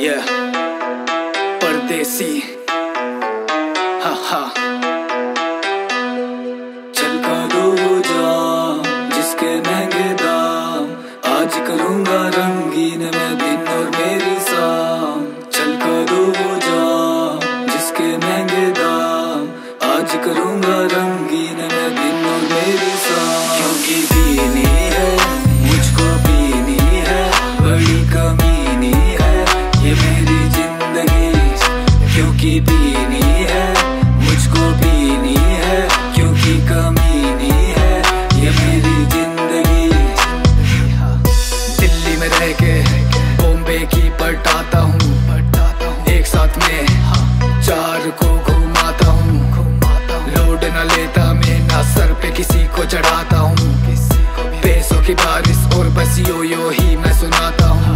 Yeah, परदेसी, ha ha। चल का दो जाम, जिसके महंगे दाम, आज करूँगा रंगीन मैं दिन और मेरी शाम। चल का दो जाम, जिसके महंगे दाम, आज करूँगा रंगीन मैं दिन और मेरी शाम। क्योंकि पीनी है, मुझको पीनी है, बड़ी कमीनी है ये मेरी जिंदगी। क्योंकि पीनी है, मुझको पीनी है, क्योंकि कमीनी है ये मेरी जिंदगी। दिल्ली में रह के बॉम्बे की पटाता हूँ, एक साथ में चार को घुमाता हूँ। लोड न लेता मैं ना सर पे किसी को चढ़ाता हूँ। पैसों की बारिश और बस यो यो ही मैं सुनाता हूँ।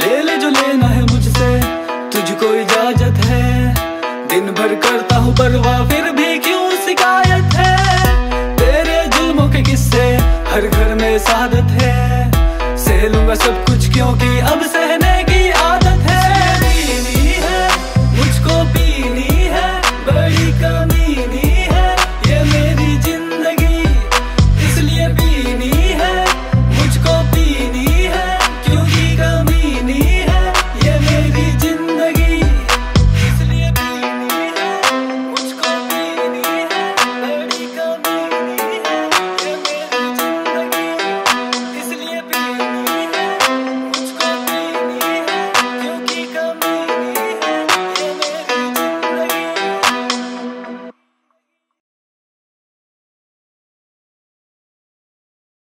ले ले जो लेना है मुझसे, तुझको इजाजत है। दिन भर करता हूँ परवाह, फिर भी क्यों शिकायत है। तेरे जुल्मों के किस्से हर घर में सादत है। सह लूंगा सब कुछ क्योंकि अब से